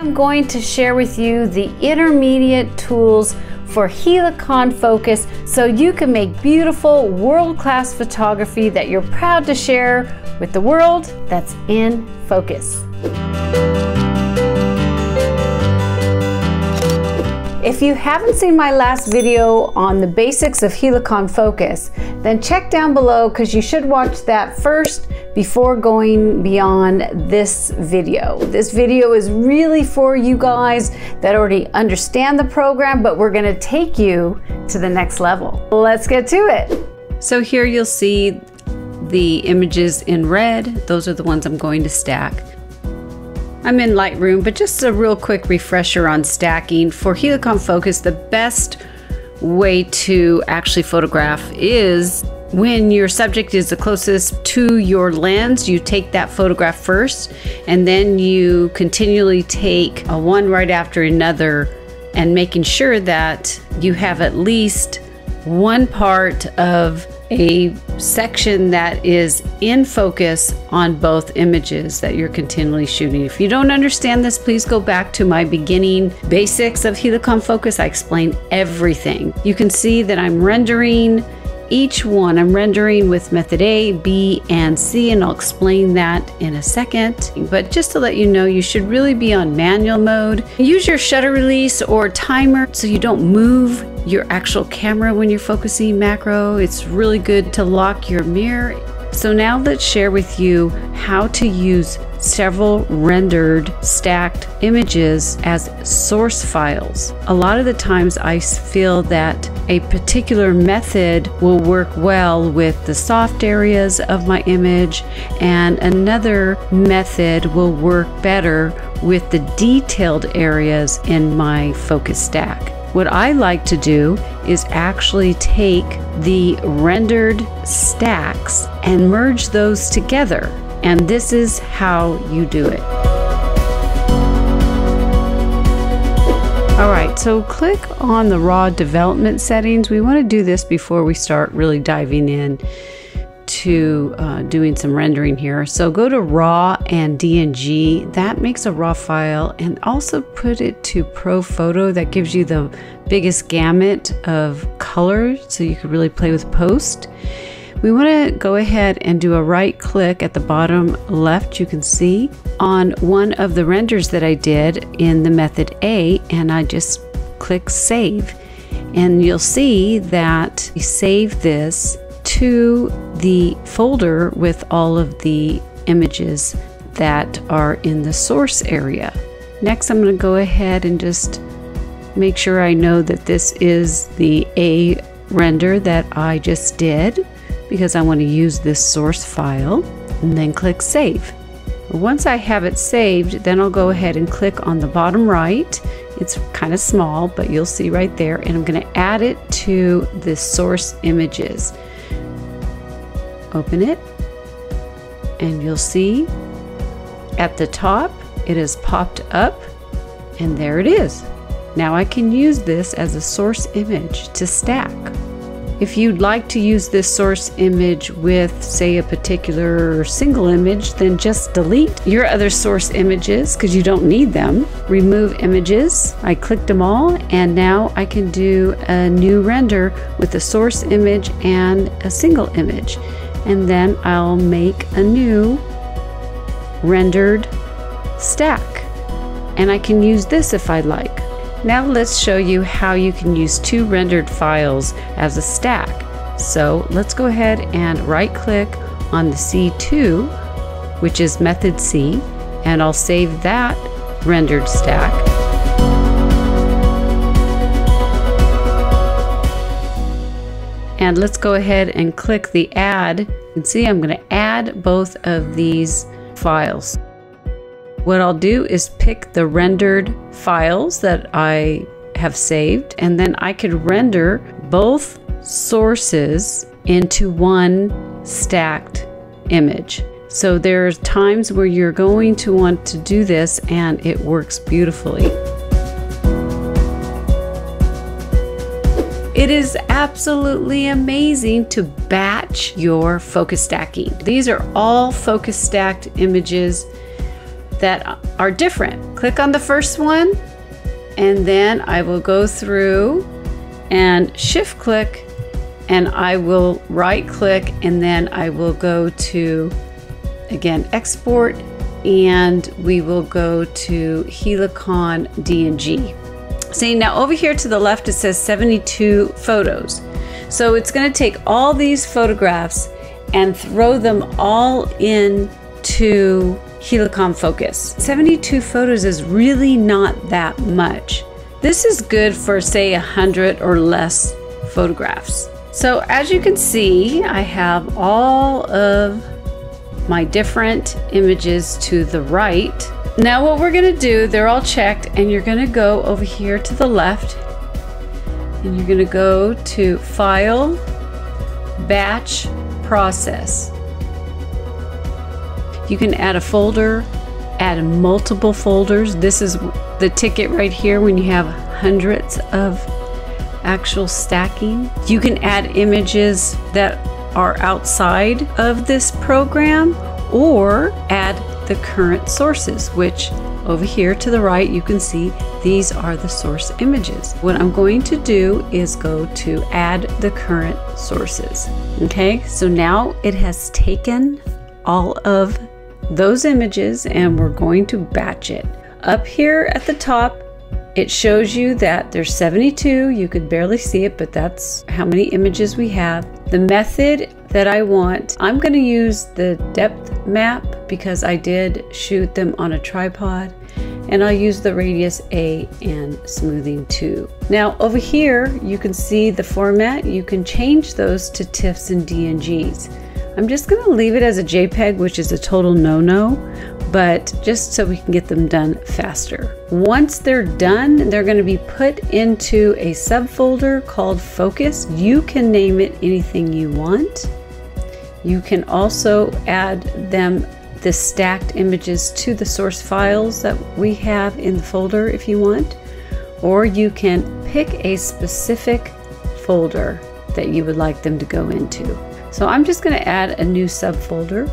I'm going to share with you the intermediate tools for Helicon Focus so you can make beautiful world-class photography that you're proud to share with the world that's in focus. If you haven't seen my last video on the basics of Helicon Focus, then check down below because you should watch that first before going beyond this video. This video is really for you guys that already understand the program, but we're gonna take you to the next level. Let's get to it. So here you'll see the images in red. Those are the ones I'm going to stack. I'm in Lightroom, but just a real quick refresher on stacking. For Helicon Focus, the best way to actually photograph is when your subject is the closest to your lens, you take that photograph first, and then you continually take a one right after another, and making sure that you have at least one part of a section that is in focus on both images that you're continually shooting. If you don't understand this, please go back to my beginning basics of Helicon Focus. I explain everything. You can see that I'm rendering each one. I'm rendering with method A, B, and C, and I'll explain that in a second. But just to let you know, you should really be on manual mode. Use your shutter release or timer so you don't move your actual camera when you're focusing macro. It's really good to lock your mirror. So now let's share with you how to use several rendered stacked images as source files. A lot of the times I feel that a particular method will work well with the soft areas of my image, and another method will work better with the detailed areas in my focus stack. What I like to do is actually take the rendered stacks and merge those together. And this is how you do it. All right, so click on the raw development settings. We want to do this before we start really diving in to doing some rendering here. So go to raw and DNG. That makes a raw file, and also put it to Pro Photo. That gives you the biggest gamut of color, so you can really play with post. We want to go ahead and do a right click at the bottom left, you can see, on one of the renders that I did in the method A, and I just click save. And you'll see that you save this to the folder with all of the images that are in the source area. Next, I'm going to go ahead and just make sure I know that this is the A render that I just did, because I want to use this source file, and then click save. Once I have it saved, then I'll go ahead and click on the bottom right. It's kind of small, but you'll see right there, and I'm going to add it to the source images. Open it, and you'll see at the top it has popped up, and there it is. Now I can use this as a source image to stack. If you'd like to use this source image with, say, a particular single image, then just delete your other source images because you don't need them. Remove images. I clicked them all, and now I can do a new render with a source image and a single image. And then I'll make a new rendered stack. And I can use this if I like. Now let's show you how you can use two rendered files as a stack. So let's go ahead and right click on the C2, which is method C, and I'll save that rendered stack. And let's go ahead and click the add, and see I'm going to add both of these files. What I'll do is pick the rendered files that I have saved, and then I could render both sources into one stacked image. So there are times where you're going to want to do this, and it works beautifully. It is absolutely amazing to batch your focus stacking. These are all focus stacked images. that are different. Click on the first one, and then I will go through and shift click, and I will right click, and then I will go to, again, export, and we will go to Helicon DNG. See, now over here to the left, it says 72 photos. So it's going to take all these photographs and throw them all in to Helicon Focus. 72 photos is really not that much. This is good for, say, 100 or less photographs. So as you can see, I have all of my different images to the right. Now what we're going to do, they're all checked, and you're going to go over here to the left, and you're going to go to File, Batch, Process. You can add a folder, add multiple folders. This is the ticket right here when you have hundreds of actual stacking. You can add images that are outside of this program, or add the current sources, which over here to the right, you can see these are the source images. What I'm going to do is go to add the current sources. Okay, so now it has taken all of those images, and we're going to batch it. Up here at the top, it shows you that there's 72. You could barely see it, but that's how many images we have. The method that I want, I'm going to use the depth map because I did shoot them on a tripod, and I'll use the radius A and smoothing 2. Now over here, you can see the format. You can change those to TIFFs and DNGs. I'm just going to leave it as a JPEG, which is a total no-no, but just so we can get them done faster. Once they're done, they're going to be put into a subfolder called Focus. You can name it anything you want. You can also add them, the stacked images, to the source files that we have in the folder if you want, or you can pick a specific folder that you would like them to go into. So I'm just going to add a new subfolder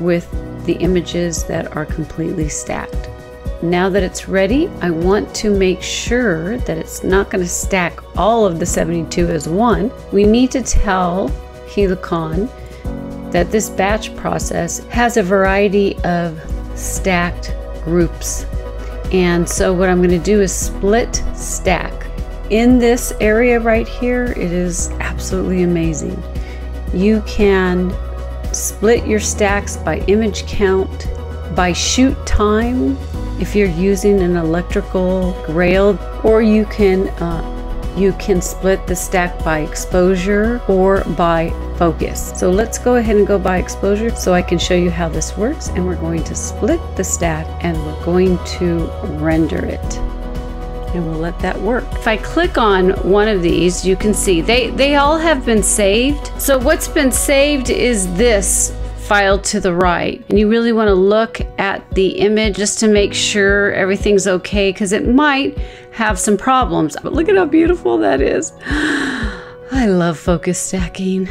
with the images that are completely stacked. Now that it's ready, I want to make sure that it's not going to stack all of the 72 as one. We need to tell Helicon that this batch process has a variety of stacked groups. And so what I'm going to do is split stack. In this area right here, it is absolutely amazing. You can split your stacks by image count, by shoot time, if you're using an electrical rail, or you can split the stack by exposure or by focus. So let's go ahead and go by exposure so I can show you how this works. And we're going to split the stack, and we're going to render it, and we'll let that work. If I click on one of these, you can see they all have been saved. So what's been saved is this file to the right. And you really want to look at the image just to make sure everything's okay, because it might have some problems. But look at how beautiful that is. I love focus stacking.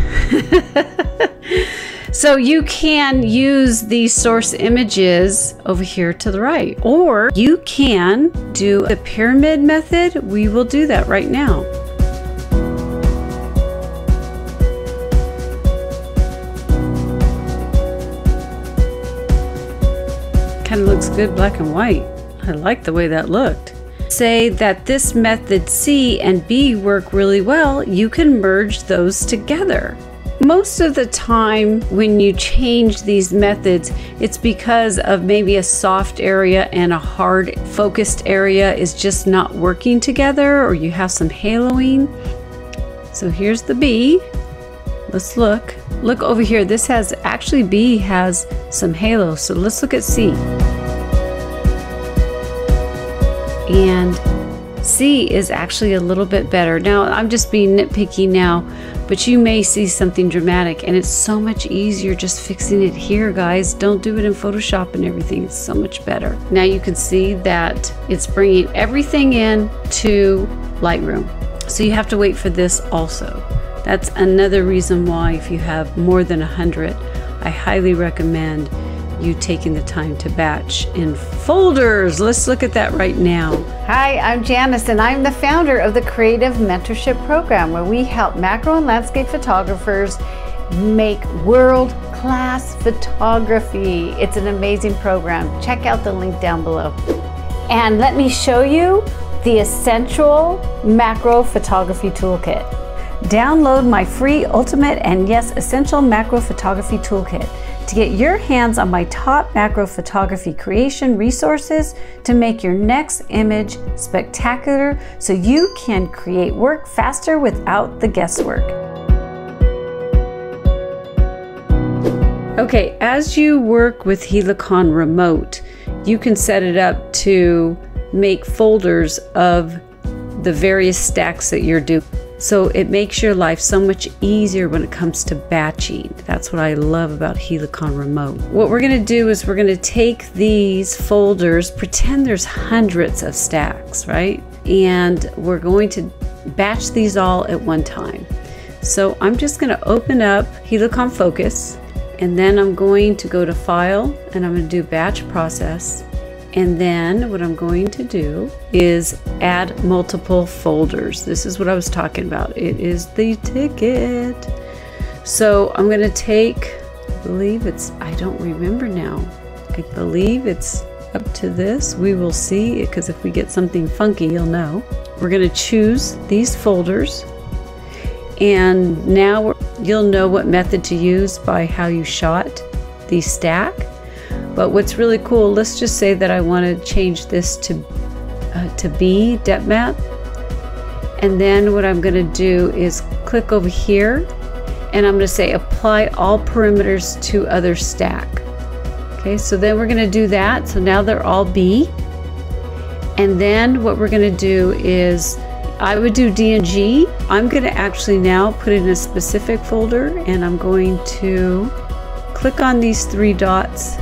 So you can use these source images over here to the right, or you can do the pyramid method. We will do that right now. Kind of looks good black and white. I like the way that looked. Say that this method C and B work really well, you can merge those together. Most of the time when you change these methods, it's because of maybe a soft area and a hard focused area is just not working together, or you have some haloing. So here's the B. Let's look over here. This has actually, B has some halo. So let's look at C. And C is actually a little bit better. Now I'm just being nitpicky now, but you may see something dramatic, and it's so much easier just fixing it here, guys. Don't do it in Photoshop and everything. It's so much better. Now you can see that it's bringing everything in to Lightroom. So you have to wait for this also. That's another reason why if you have more than 100, I highly recommend you taking the time to batch in folders. Let's look at that right now. Hi, I'm Janice, and I'm the founder of the Creative Mentorship Program, where we help macro and landscape photographers make world-class photography. It's an amazing program. Check out the link down below. And let me show you the Essential Macro Photography Toolkit. Download my free Ultimate and yes, Essential Macro Photography Toolkit to get your hands on my top macro photography creation resources to make your next image spectacular so you can create work faster without the guesswork. Okay, as you work with Helicon Remote, you can set it up to make folders of the various stacks that you're doing. So it makes your life so much easier when it comes to batching. That's what I love about Helicon Remote. What we're gonna do is we're gonna take these folders, pretend there's hundreds of stacks, right? And we're going to batch these all at one time. So I'm just gonna open up Helicon Focus, and then I'm going to go to File, and I'm going to do Batch Process. And then what I'm going to do is add multiple folders. This is what I was talking about. It is the ticket. So I'm going to take, I believe it's, I don't remember now. I believe it's up to this. We will see, because if we get something funky, you'll know. We're going to choose these folders. And now you'll know what method to use by how you shot the stack. But what's really cool, let's just say that I want to change this to B, depth map. And then what I'm going to do is click over here, and I'm going to say apply all perimeters to other stack. Okay, so then we're going to do that. So now they're all B. And then what we're going to do is I would do DNG. I'm going to actually now put it in a specific folder, and I'm going to click on these three dots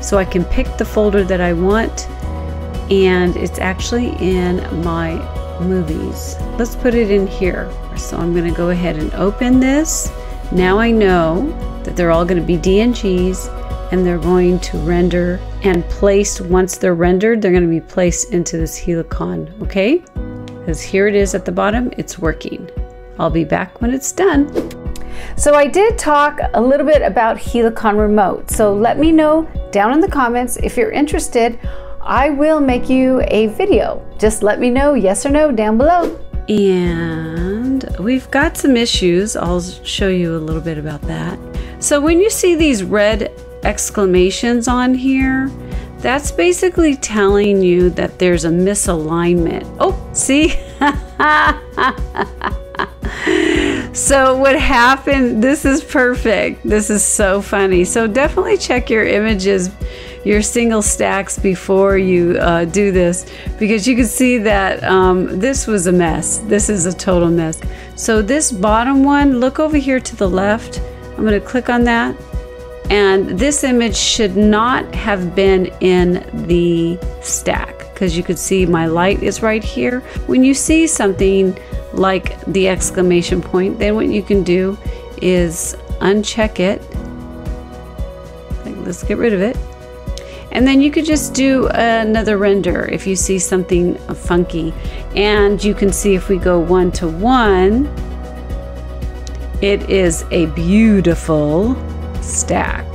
so I can pick the folder that I want, and it's actually in my movies. Let's put it in here. So I'm going to go ahead and open this. Now I know that they're all going to be DNGs, and they're going to render and placed. Once they're rendered, they're going to be placed into this Helicon, okay? Because here it is at the bottom, it's working. I'll be back when it's done. So I did talk a little bit about Helicon Remote. So let me know down in the comments if you're interested. I will make you a video. Just let me know yes or no down below. And we've got some issues. I'll show you a little bit about that. So when you see these red exclamations on here, that's basically telling you that there's a misalignment. Oh, see? So what happened, this is perfect. This is so funny. So definitely check your images, your single stacks before you do this, because you can see that this was a mess. This is a total mess. So this bottom one, look over here to the left. I'm gonna click on that. And this image should not have been in the stack, because you could see my light is right here. When you see something like the exclamation point, then what you can do is uncheck it. Let's get rid of it. And then you could just do another render if you see something funky. And you can see if we go one to one, it is a beautiful stack.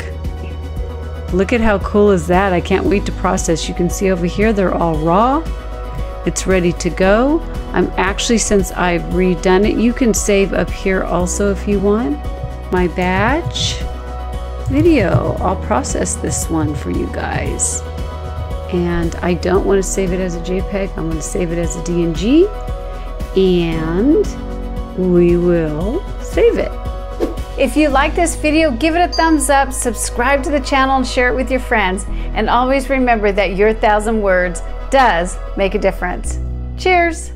Look at how cool is that. I can't wait to process. You can see over here they're all raw. It's ready to go. I'm actually, since I've redone it, you can save up here also if you want. My batch video, I'll process this one for you guys. And I don't want to save it as a JPEG. I'm going to save it as a DNG, and we will save it. If you like this video, give it a thumbs up, subscribe to the channel, and share it with your friends. And always remember that your 1,000 words does make a difference. Cheers!